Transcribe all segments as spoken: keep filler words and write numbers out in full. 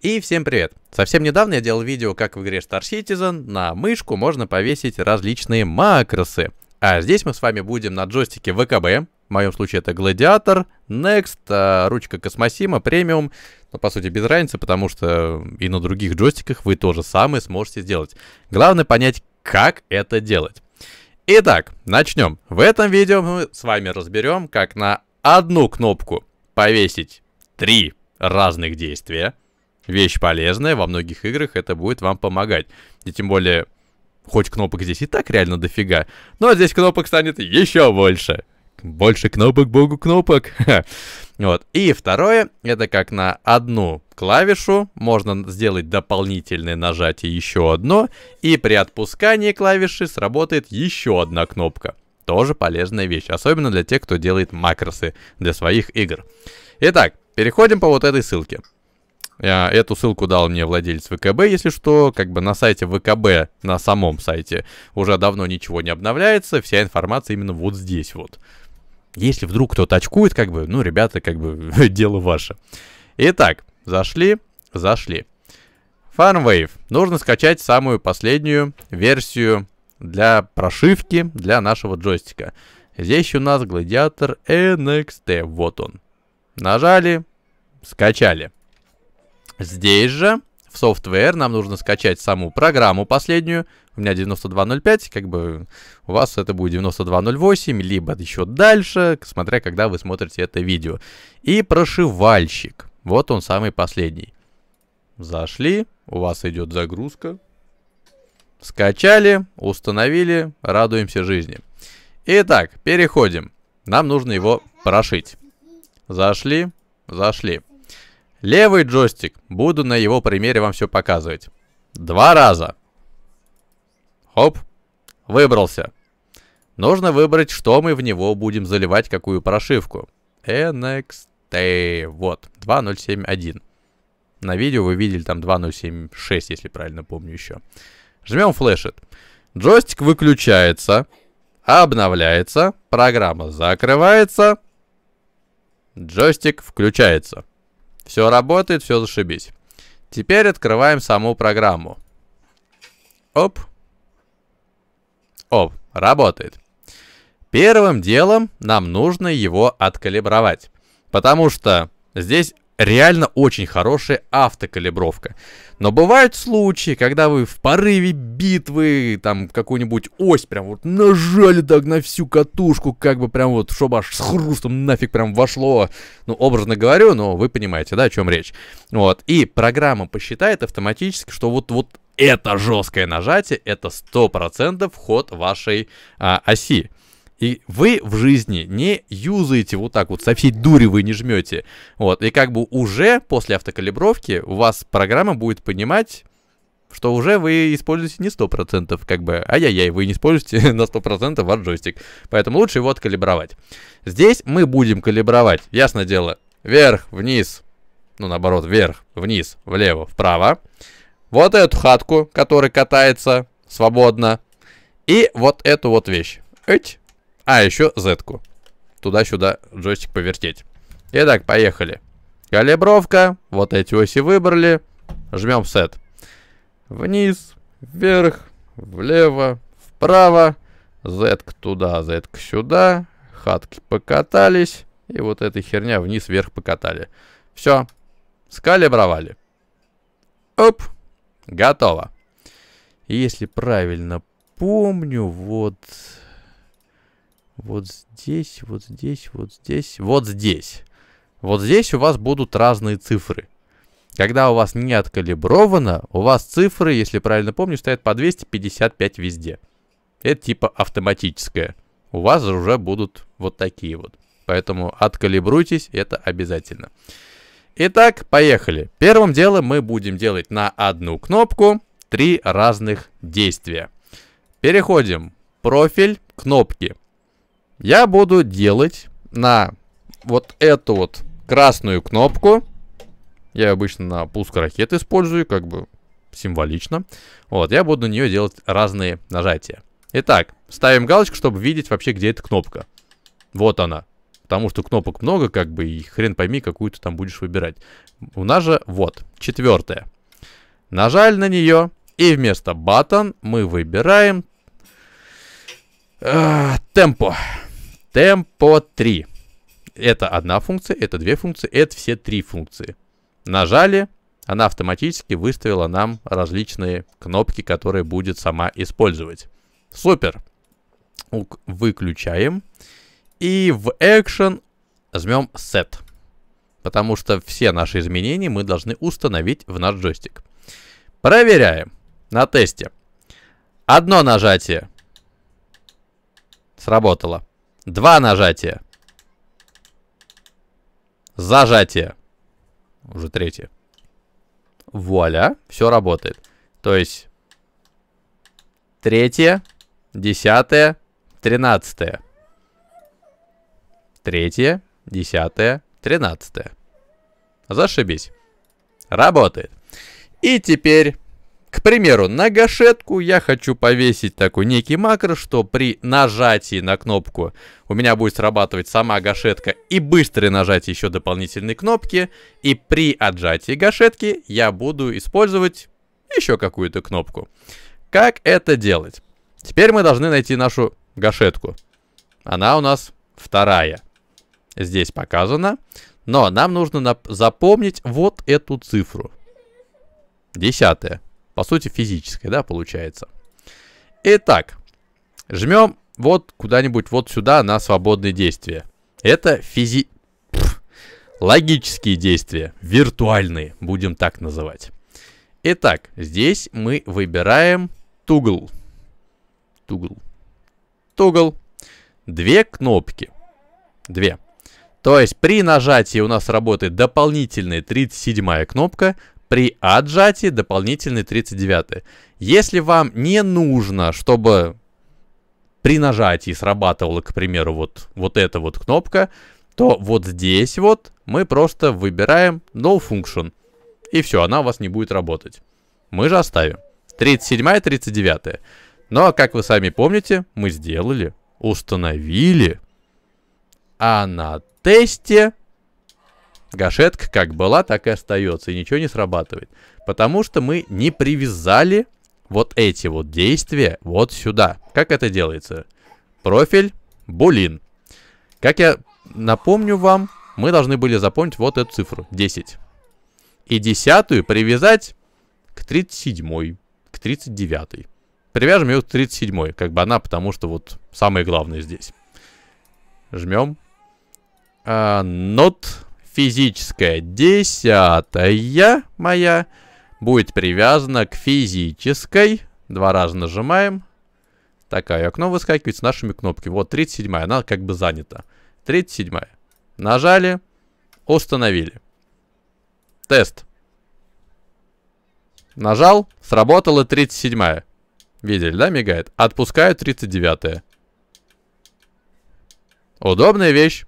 И всем привет! Совсем недавно я делал видео, как в игре Star Citizen на мышку можно повесить различные макросы. А здесь мы с вами будем на джойстике вэ ка бэ, в моем случае это Gladiator, Next, ручка Космосима, Premium, но по сути без разницы, потому что и на других джойстиках вы то же самое сможете сделать. Главное понять, как это делать. Итак, начнем. В этом видео мы с вами разберем, как на одну кнопку повесить три разных действия. Вещь полезная, во многих играх это будет вам помогать. И тем более, хоть кнопок здесь и так реально дофига, но здесь кнопок станет еще больше. Больше кнопок, богу кнопок. Вот. И второе, это как на одну клавишу можно сделать дополнительное нажатие еще одно, и при отпускании клавиши сработает еще одна кнопка. Тоже полезная вещь, особенно для тех, кто делает макросы для своих игр. Итак, переходим по вот этой ссылке. Эту ссылку дал мне владелец вэ ка бэ, если что, как бы на сайте вэ ка бэ, на самом сайте уже давно ничего не обновляется, вся информация именно вот здесь вот. Если вдруг кто-то очкует, как бы, ну, ребята, как бы, дело ваше. Итак, зашли, зашли. FarmWave. Нужно скачать самую последнюю версию для прошивки для нашего джойстика. Здесь у нас Gladiator эн экс ти, вот он. Нажали, скачали. Здесь же, в Software, нам нужно скачать саму программу последнюю. У меня девяносто два ноль пять, как бы у вас это будет девяносто два ноль восемь, либо еще дальше, смотря когда вы смотрите это видео. И прошивальщик. Вот он самый последний. Зашли, у вас идет загрузка. Скачали, установили, радуемся жизни. Итак, переходим. Нам нужно его прошить. Зашли, зашли. Левый джойстик. Буду на его примере вам все показывать. Два раза. Хоп. Выбрался. Нужно выбрать, что мы в него будем заливать, какую прошивку. эн экс ти. Вот. два ноль семь один. На видео вы видели там два ноль семь шесть, если правильно помню еще. Жмем флешит. Джойстик выключается. Обновляется. Программа закрывается. Джойстик включается. Все работает, все зашибись. Теперь открываем саму программу. Оп. Оп, работает. Первым делом нам нужно его откалибровать. Потому что здесь реально очень хорошая автокалибровка. Но бывают случаи, когда вы в порыве битвы, там, какую-нибудь ось прям вот нажали так на всю катушку, как бы прям вот, чтобы аж с хрустом нафиг прям вошло. Ну, образно говорю, но вы понимаете, да, о чем речь. Вот, и программа посчитает автоматически, что вот, вот это жесткое нажатие, это сто процентов ход вашей а, оси. И вы в жизни не юзаете вот так вот, со всей дури вы не жмете. Вот, и как бы уже после автокалибровки у вас программа будет понимать, что уже вы используете не сто процентов, как бы, ай-яй-яй, вы не используете на сто процентов ваш джойстик. Поэтому лучше его откалибровать. Здесь мы будем калибровать, ясное дело, вверх, вниз, ну наоборот, вверх, вниз, влево, вправо. Вот эту хатку, которая катается свободно. И вот эту вот вещь. Эть. А, еще зетку. Туда-сюда джойстик повертеть. Итак, поехали. Калибровка. Вот эти оси выбрали. Жмем сет. Вниз, вверх, влево, вправо. Зетка туда, зетка сюда. Хатки покатались. И вот эта херня вниз, вверх покатали. Все. Скалибровали. Оп. Готово. Если правильно помню, вот... Вот здесь, вот здесь, вот здесь, вот здесь. Вот здесь у вас будут разные цифры. Когда у вас не откалибровано, у вас цифры, если правильно помню, стоят по двести пятьдесят пять везде. Это типа автоматическое. У вас уже будут вот такие вот. Поэтому откалибруйтесь, это обязательно. Итак, поехали. Первым делом мы будем делать на одну кнопку три разных действия. Переходим в профиль кнопки. Я буду делать на вот эту вот красную кнопку. Я обычно на пуск ракет использую, как бы символично. Вот, я буду на нее делать разные нажатия. Итак, ставим галочку, чтобы видеть вообще, где эта кнопка. Вот она. Потому что кнопок много, как бы, и хрен пойми, какую ты там будешь выбирать. У нас же вот, четвертая. Нажали на нее, и вместо button мы выбираем э, темпо. Темпо три. Это одна функция, это две функции, это все три функции. Нажали, она автоматически выставила нам различные кнопки, которые будет сама использовать. Супер. Выключаем. И в Action возьмем Set. Потому что все наши изменения мы должны установить в наш джойстик. Проверяем на тесте. Одно нажатие. Сработало. Два нажатия. Зажатие. Уже третье. Вуаля. Все работает. То есть третье, десятое, тринадцатое. Третье, десятое, тринадцатое. Зашибись. Работает. И теперь, к примеру, на гашетку я хочу повесить такой некий макро, что при нажатии на кнопку у меня будет срабатывать сама гашетка и быстрое нажатие еще дополнительной кнопки. И при отжатии гашетки я буду использовать еще какую-то кнопку. Как это делать? Теперь мы должны найти нашу гашетку. Она у нас вторая. Здесь показано. Но нам нужно запомнить вот эту цифру. Десятая. По сути, физическая, да, получается. Итак, жмем вот куда-нибудь вот сюда на свободные действия. Это физи... Пфф, логические действия. Виртуальные, будем так называть. Итак, здесь мы выбираем тугл. Тугл. Тугл. Две кнопки. Две. То есть при нажатии у нас работает дополнительная тридцать седьмая кнопка. При отжатии дополнительный тридцать девятый. Если вам не нужно, чтобы при нажатии срабатывала, к примеру, вот, вот эта вот кнопка, то вот здесь вот мы просто выбираем No Function. И все, она у вас не будет работать. Мы же оставим. тридцать седьмая, тридцать девятая. Но, как вы сами помните, мы сделали, установили. А на тесте... Гашетка как была, так и остается, и ничего не срабатывает. Потому что мы не привязали вот эти вот действия вот сюда. Как это делается? Профиль Boolean. Как я напомню вам, мы должны были запомнить вот эту цифру, десять. И десятую привязать к тридцать седьмой, к тридцать девятой. Привяжем ее к тридцать седьмой, как бы она, потому что вот самое главное здесь. Жмем. А, not... Физическая десятая моя будет привязана к физической. Два раза нажимаем. Такое окно выскакивает с нашими кнопками. Вот тридцать седьмая, она как бы занята. тридцать седьмая. Нажали. Установили. Тест. Нажал. Сработала тридцать седьмая. Видели, да, мигает? Отпускаю тридцать девятая. Удобная вещь.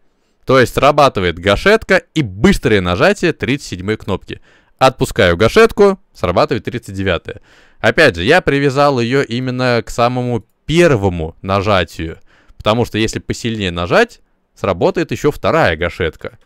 То есть срабатывает гашетка и быстрое нажатие тридцать седьмой кнопки. Отпускаю гашетку, срабатывает тридцать девятая. Опять же, я привязал ее именно к самому первому нажатию. Потому что если посильнее нажать, сработает еще вторая гашетка.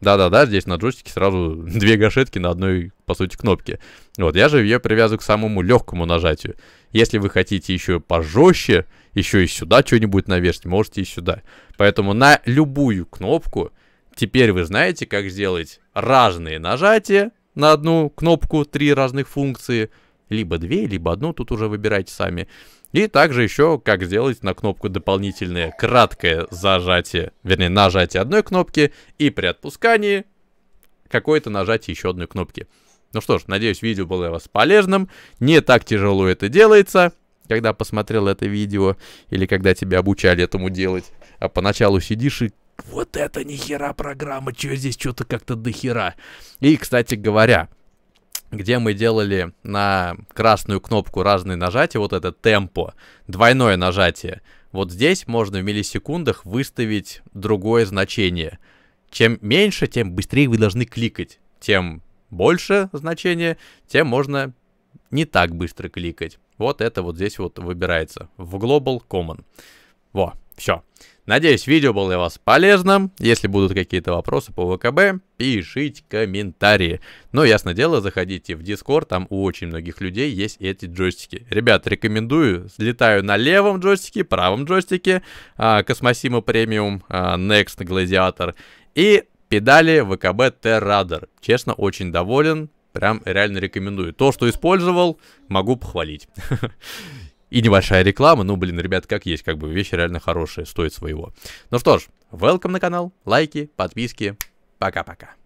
Да-да-да, здесь на джойстике сразу две гашетки на одной, по сути, кнопке. Вот, я же ее привязываю к самому легкому нажатию. Если вы хотите еще пожестче, еще и сюда что-нибудь навешать, можете и сюда. Поэтому на любую кнопку теперь вы знаете, как сделать разные нажатия на одну кнопку, три разных функции. Либо две, либо одну, тут уже выбирайте сами. И также еще, как сделать на кнопку дополнительное краткое зажатие, вернее, нажатие одной кнопки и при отпускании какое-то нажатие еще одной кнопки. Ну что ж, надеюсь, видео было для вас полезным. Не так тяжело это делается, когда посмотрел это видео или когда тебя обучали этому делать. А поначалу сидишь и вот это нихера программа, что здесь что-то как-то дохера. И, кстати говоря... где мы делали на красную кнопку разные нажатия, вот это темпо, двойное нажатие. Вот здесь можно в миллисекундах выставить другое значение. Чем меньше, тем быстрее вы должны кликать. Тем больше значение, тем можно не так быстро кликать. Вот это вот здесь вот выбирается в Global Common. Во, все. Надеюсь, видео было для вас полезным. Если будут какие-то вопросы по ВКБ, пишите комментарии. Но, ясное дело, заходите в Discord, там у очень многих людей есть эти джойстики. Ребят, рекомендую, летаю на левом джойстике, правом джойстике, Космосима премиум, Next Gladiator и педали ВКБ Т-Радар. Честно, очень доволен, прям реально рекомендую. То, что использовал, могу похвалить. И небольшая реклама, ну блин, ребят, как есть, как бы вещи реально хорошие, стоит своего. Ну что ж, welcome на канал, лайки, подписки, пока-пока.